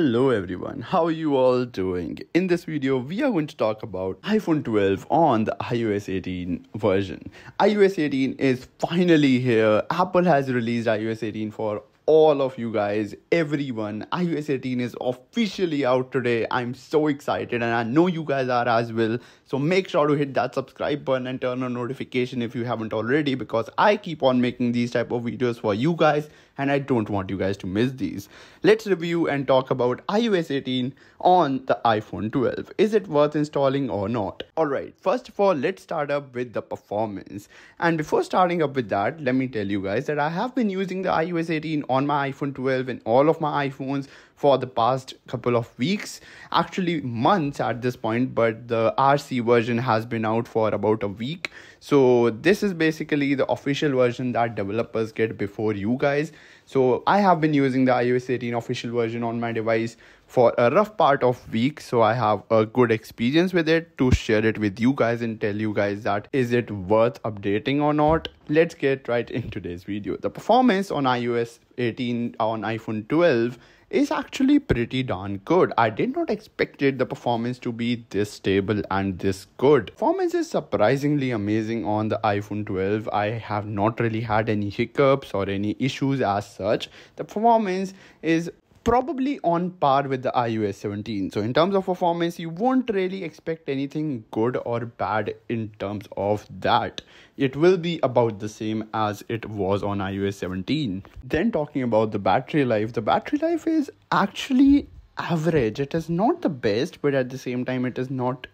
Hello everyone, how are you all doing? In this video, we are going to talk about iPhone 12 on the iOS 18 version. iOS 18 is finally here. Apple has released iOS 18 for all of you guys, everyone. iOS 18 is officially out today. I'm so excited and I know you guys are as well. So make sure to hit that subscribe button and turn on notification if you haven't already, because I keep on making these type of videos for you guys and I don't want you guys to miss these. Let's review and talk about iOS 18 on the iPhone 12. Is it worth installing or not? Alright, first of all, let's start up with the performance. And before starting up with that, let me tell you guys that I have been using the iOS 18 on my iPhone 12 and all of my iPhones for the past couple of weeks, actually months at this point, but the RC version has been out for about a week. So this is basically the official version that developers get before you guys. So I have been using the iOS 18 official version on my device for a rough part of week. So I have a good experience with it to share it with you guys and tell you guys that is it worth updating or not. Let's get right into today's video. The performance on iOS 18 on iPhone 12 is actually pretty darn good. I did not expect the performance to be this stable and this good. Performance is surprisingly amazing on the iPhone 12. I have not really had any hiccups or any issues as such. The performance is probably on par with the iOS 17. So in terms of performance, you won't really expect anything good or bad in terms of that. It will be about the same as it was on iOS 17. Then talking about the battery life is actually average. It is not the best, but at the same time, it is not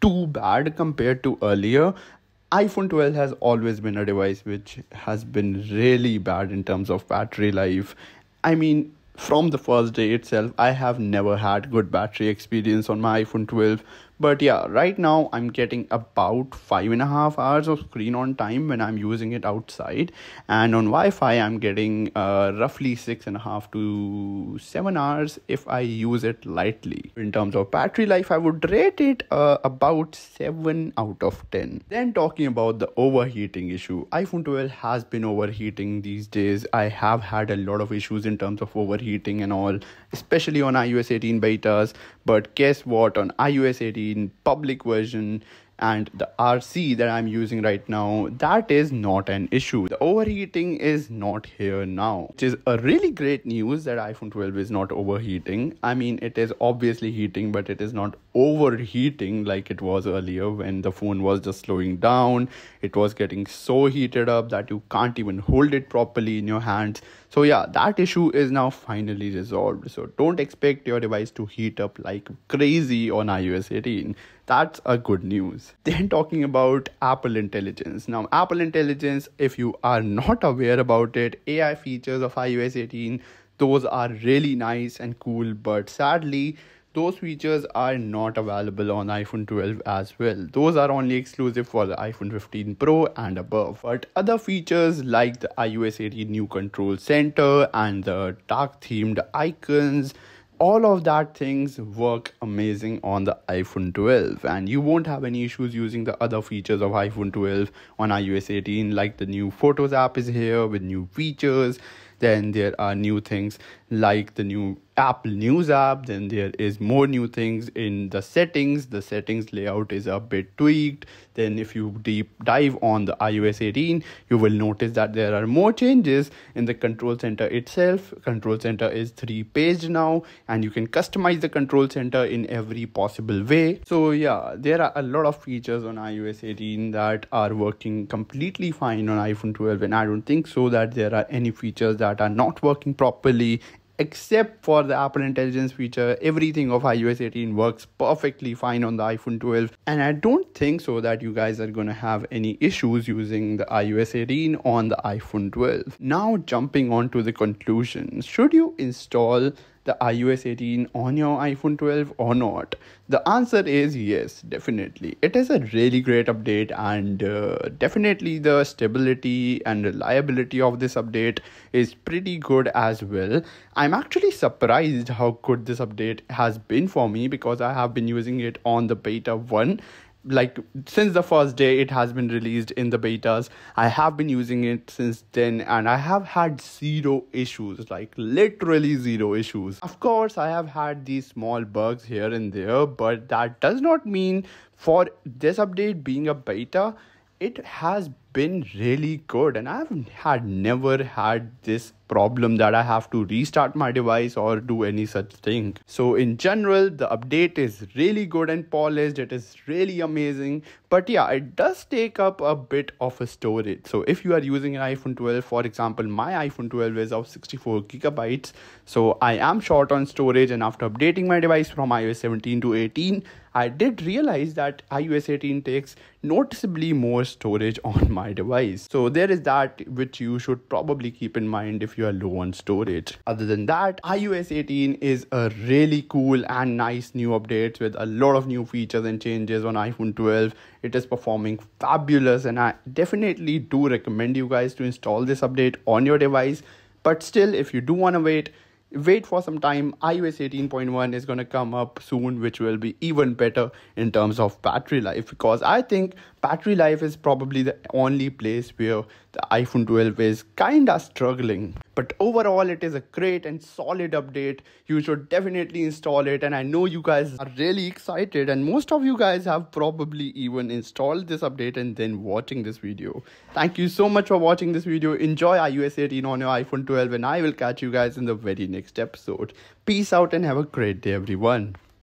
too bad compared to earlier. iPhone 12 has always been a device which has been really bad in terms of battery life. I mean, from the first day itself, I have never had good battery experience on my iPhone 12. But yeah, right now I'm getting about 5.5 hours of screen on time when I'm using it outside. And on Wi-Fi, I'm getting roughly 6.5 to 7 hours if I use it lightly. In terms of battery life, I would rate it about 7 out of 10. Then talking about the overheating issue, iPhone 12 has been overheating these days. I have had a lot of issues in terms of overheating and all, especially on iOS 18 betas. But guess what, on iOS 18 public version and the RC that I'm using right now, that is not an issue. The overheating is not here now, which is a really great news that iPhone 12 is not overheating. I mean, it is obviously heating, but it is not overheating like it was earlier when the phone was just slowing down. It was getting so heated up that you can't even hold it properly in your hands. So yeah, that issue is now finally resolved. So don't expect your device to heat up like crazy on iOS 18. That's a good news. Then talking about Apple Intelligence. Now, Apple Intelligence, if you are not aware about it, AI features of iOS 18, those are really nice and cool, but sadly, those features are not available on iPhone 12 as well. Those are only exclusive for the iPhone 15 Pro and above. But other features like the iOS 18 new control center and the dark themed icons, all of that things work amazing on the iPhone 12 and you won't have any issues using the other features of iPhone 12 on iOS 18, like the new Photos app is here with new features. Then there are new things like the new Apple News app. Then there is more new things in the settings. The settings layout is a bit tweaked. Then if you deep dive on the iOS 18, you will notice that there are more changes in the control center itself. Control center is 3-page now and you can customize the control center in every possible way. So yeah, there are a lot of features on iOS 18 that are working completely fine on iPhone 12. And I don't think so that there are any features that are not working properly, except for the Apple Intelligence feature. Everything of iOS 18 works perfectly fine on the iPhone 12. And I don't think so that you guys are going to have any issues using the iOS 18 on the iPhone 12. Now jumping on to the conclusion, should you install the iOS 18 on your iPhone 12 or not? The answer is yes, definitely. It is a really great update and definitely the stability and reliability of this update is pretty good as well. I'm actually surprised how good this update has been for me, because I have been using it on the beta 1 like since the first day it has been released in the betas, I have been using it since then, and I have had zero issues, like literally zero issues. Of course, I have had these small bugs here and there, but that does not mean for this update being a beta, it has been really good, and I've had never had this problem that I have to restart my device or do any such thing. So in general, the update is really good and polished. It is really amazing, but yeah, it does take up a bit of a storage. So if you are using an iPhone 12, for example, my iPhone 12 is of 64 gigabytes, so I am short on storage. And after updating my device from iOS 17 to 18, I did realize that iOS 18 takes noticeably more storage on my device. So there is that, which you should probably keep in mind if you are low on storage. Other than that, iOS 18 is a really cool and nice new update with a lot of new features and changes on iPhone 12. It is performing fabulous, and I definitely do recommend you guys to install this update on your device. But still, if you do want to wait for some time, iOS 18.1 is going to come up soon, which will be even better in terms of battery life, because I think battery life is probably the only place where the iPhone 12 is kind of struggling. But overall, it is a great and solid update. You should definitely install it, and I know you guys are really excited, and most of you guys have probably even installed this update and then watching this video. Thank you so much for watching this video. Enjoy iOS 18 on your iPhone 12, and I will catch you guys in the very next episode. Peace out and have a great day, everyone.